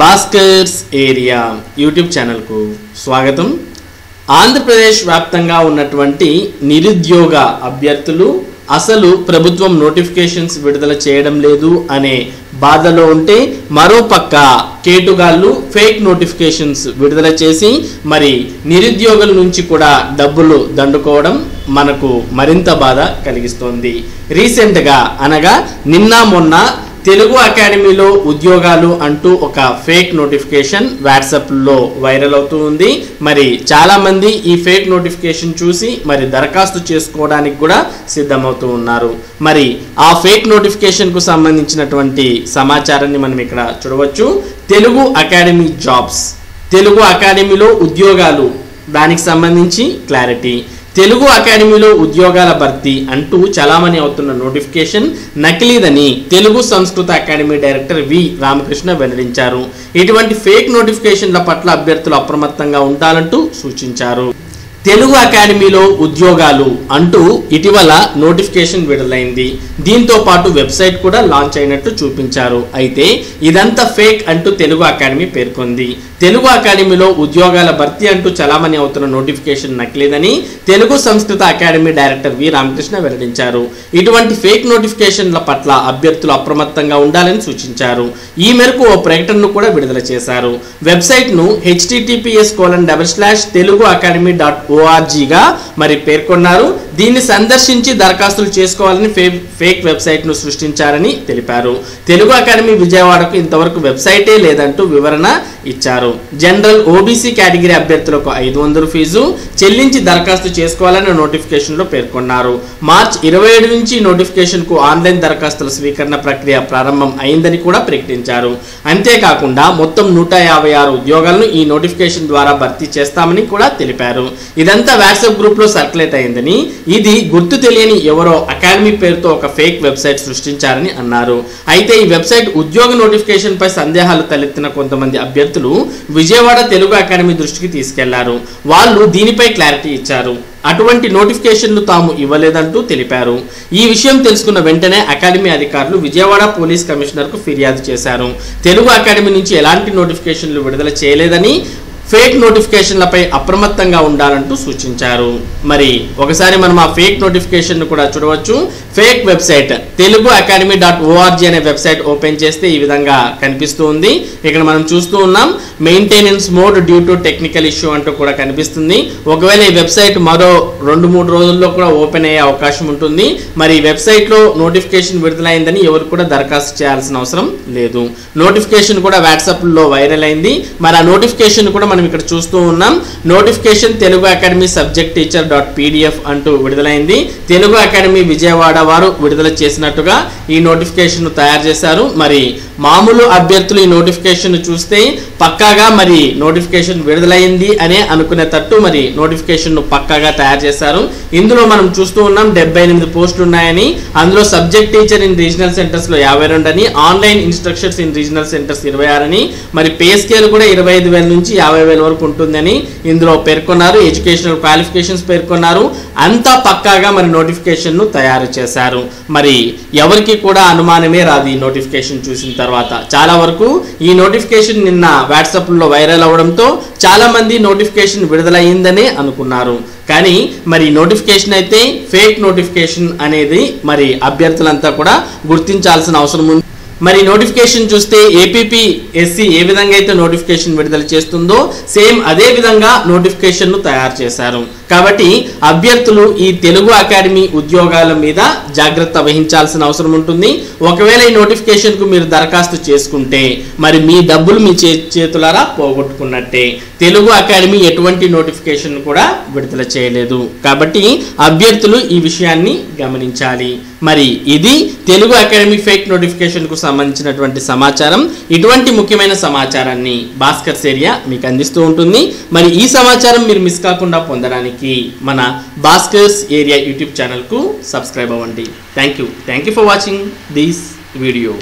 Bhaskar's area YouTube channel కు స్వాగతం. ఆంధ్రప్రదేశ్ వ్యాప్తంగా ఉన్నటువంటి నిరుద్యోగ అభ్యర్థులు అసలు ప్రభుత్వం నోటిఫికేషన్స్ విడుదల చేయడం లేదు అనే బాధలో ఉంటే మరోపక్క కేటుగాళ్ళు ఫేక్ నోటిఫికేషన్స్ విడుదల చేసి మరి నిరుద్యోగుల నుంచి కూడా డబ్బులు దండుకోవడం మనకు మరింత బాధ కలిగిస్తుంది. రీసెంట్ గా అనగా నిన్న మొన్న తెలుగు అకాడమీలో ఉద్యోగాలు అంటూ ఒక ఫేక్ నోటిఫికేషన్ వాట్సాప్లో వైరల్ అవుతూ ఉంది. మరి చాలామంది ఈ ఫేక్ నోటిఫికేషన్ చూసి మరి దరఖాస్తు చేసుకోవడానికి కూడా సిద్ధమవుతూ ఉన్నారు. మరి ఆ ఫేక్ నోటిఫికేషన్కు సంబంధించినటువంటి సమాచారాన్ని మనం ఇక్కడ చూడవచ్చు. తెలుగు అకాడమీ జాబ్స్, తెలుగు అకాడమీలో ఉద్యోగాలు, దానికి సంబంధించి క్లారిటీ. తెలుగు అకాడమీలో ఉద్యోగాల భర్తీ అంటూ చలామణి అవుతున్న నోటిఫికేషన్ నకిలీదని తెలుగు సంస్కృత అకాడమీ డైరెక్టర్ వి. రామకృష్ణ వెల్లడించారు. ఇటువంటి ఫేక్ నోటిఫికేషన్ల పట్ల అభ్యర్థులు అప్రమత్తంగా ఉండాలంటూ సూచించారు. తెలుగు అకాడమీలో ఉద్యోగాలు అంటూ ఇటీవల నోటిఫికేషన్ విడుదలైంది. దీంతో పాటు వెబ్సైట్ కూడా లాంచ్ అయినట్టు చూపించారు. అయితే ఇదంతా ఫేక్ అంటూ తెలుగు అకాడమీ పేర్కొంది. తెలుగు అకాడమీలో ఉద్యోగాల భర్తీ అంటూ చలామణి అవుతున్న నోటిఫికేషన్ నకిలీదని తెలుగు సంస్కృత అకాడమీ డైరెక్టర్ వి. రామకృష్ణ వెల్లడించారు. ఇటువంటి ఫేక్ నోటిఫికేషన్ల పట్ల అభ్యర్థులు అప్రమత్తంగా ఉండాలని సూచించారు. ఈ మేరకు ఓ ప్రకటనను కూడా విడుదల చేశారు. వెబ్సైట్ను https:/teluguacademy.org గా మరి పేర్కొన్నారు. దీన్ని సందర్శించి దరఖాస్తులు చేసుకోవాలని ఫేక్ వెబ్సైట్ను సృష్టించారని తెలిపారు. తెలుగు అకాడమీ విజయవాడకు ఇంతవరకు వెబ్సైటే లేదంటూ వివరణ ఇచ్చారు. జనరల్ ఓబీసీ కేటగిరీ అభ్యర్థులకు 500 ఫీజు చెల్లించి దరఖాస్తు చేసుకోవాలని నోటిఫికేషన్లో పేర్కొన్నారు. మార్చి 27 నుంచి నోటిఫికేషన్కు ఆన్లైన్ దరఖాస్తుల స్వీకరణ ప్రక్రియ ప్రారంభం అయిందని కూడా ప్రకటించారు. అంతేకాకుండా మొత్తం 156 ఉద్యోగాలను ఈ నోటిఫికేషన్ ద్వారా భర్తీ చేస్తామని కూడా తెలిపారు. ఇదంతా వాట్సాప్ గ్రూప్లో సర్క్యులేట్ అయిందని, ఇది గుర్తు తెలియని ఎవరో అకాడమీ పేరుతో ఒక ఫేక్ వెబ్సైట్ సృష్టించారని అన్నారు. అయితే ఈ వెబ్సైట్ ఉద్యోగ నోటిఫికేషన్ పై సందేహాలు తలెత్తిన కొంతమంది అభ్యర్థులు విజయవాడ తెలుగు అకాడమీ దృష్టికి తీసుకెళ్లారు. వాళ్ళు దీనిపై క్లారిటీ ఇచ్చారు. అటువంటి నోటిఫికేషన్లు తాము ఇవ్వలేదంటూ తెలిపారు. ఈ విషయం తెలుసుకున్న వెంటనే అకాడమీ అధికారులు విజయవాడ పోలీస్ కమిషనర్కు ఫిర్యాదు చేశారు. తెలుగు అకాడమీ నుంచి ఎలాంటి నోటిఫికేషన్లు విడుదల చేయలేదని, ఫేక్ నోటిఫికేషన్లపై అప్రమత్తంగా ఉండాలంటూ సూచించారు. మరి ఒకసారి మనం ఆ ఫేక్ నోటిఫికేషన్ను కూడా చూడవచ్చు. ఫేక్ వెబ్సైట్ తెలుగు academy.org అనే వెబ్సైట్ ఓపెన్ చేస్తే ఈ విధంగా కనిపిస్తూ ఉంది. ఇక్కడ మనం చూస్తూ ఉన్నాం, maintenance mode due to technical issue అంటూ కూడా కనిపిస్తుంది. ఒకవేళ ఈ వెబ్సైట్ మరో 2-3 రోజుల్లో కూడా ఓపెన్ అయ్యే అవకాశం ఉంటుంది. మరి ఈ వెబ్సైట్లో నోటిఫికేషన్ విడుదలైందని ఎవరు కూడా దరఖాస్తు చేయాల్సిన అవసరం లేదు. నోటిఫికేషన్ కూడా వాట్సాప్లో వైరల్ అయింది. మరి ఆ నోటిఫికేషన్ కూడా మనం ఇక్కడ చూస్తూ ఉన్నాం. Notification Telugu academy subject teacher .pdf అంటూ విడుదలైంది. తెలుగు అకాడమీ విజయవాడ వారు విడుదల చేసినట్టుగా ఈ నోటిఫికేషన్ తయారు చేశారు. మరి మామూలు అభ్యర్థులు ఈ నోటిఫికేషన్ చూస్తే పక్కాగా మరి నోటిఫికేషన్ విడుదలైంది అనే అనుకునే తట్టు మరి నోటిఫికేషన్ను పక్కాగా తయారు చేశారు. ఇందులో మనం చూస్తూ ఉన్నాం 78 పోస్టులు ఉన్నాయని, అందులో సబ్జెక్ట్ టీచర్ ఇన్ రీజనల్ సెంటర్స్లో 52 అని, online instructors in regional centres 26 అని, మరి పే స్కేల్ కూడా 25,000 నుంచి 50,000 వరకు ఉంటుందని ఇందులో పేర్కొన్నారు. ఎడ్యుకేషనల్ క్వాలిఫికేషన్స్ పేర్కొన్నారు. అంతా పక్కాగా మరి నోటిఫికేషన్ను తయారు చేశారు. మరి ఎవరికి కూడా అనుమానమే రాదు ఈ నోటిఫికేషన్ చూసిన తర్వాత. చాలా వరకు ఈ నోటిఫికేషన్ నిన్న వాట్సాప్లో వైరల్ అవడంతో చాలామంది నోటిఫికేషన్ విడుదలయ్యిందనే అనుకున్నారు. కానీ మరి నోటిఫికేషన్ అయితే ఫేక్ నోటిఫికేషన్ అనేది మరి అభ్యర్థులంతా కూడా గుర్తించాల్సిన అవసరం ఉంది. మరి నోటిఫికేషన్ చూస్తే APPSC ఏ విధంగా అయితే నోటిఫికేషన్ విడుదల చేస్తుందో సేమ్ అదే విధంగా నోటిఫికేషన్ను తయారు చేశారు. కాబట్టి అభ్యర్థులు ఈ తెలుగు అకాడమీ ఉద్యోగాల మీద జాగ్రత్త వహించాల్సిన అవసరం ఉంటుంది. ఒకవేళ ఈ నోటిఫికేషన్కు మీరు దరఖాస్తు చేసుకుంటే మరి మీ డబ్బులు మీ చేతులారా పోగొట్టుకున్నట్టే. తెలుగు అకాడమీ ఎటువంటి నోటిఫికేషన్ కూడా విడుదల చేయలేదు. కాబట్టి అభ్యర్థులు ఈ విషయాన్ని గమనించాలి. మరి ఇది తెలుగు అకాడమీ ఫేక్ నోటిఫికేషన్కు సంబంధించినటువంటి సమాచారం. ఇటువంటి ముఖ్యమైన సమాచారాన్ని భాస్కర్స్ ఏరియా మీకు అందిస్తూ ఉంటుంది. మరి ఈ సమాచారం మీరు మిస్ కాకుండా పొందడానికి మన భాస్కర్స్ ఏరియా యూట్యూబ్ ఛానల్కు సబ్స్క్రైబ్ అవ్వండి. Thank you for watching this video.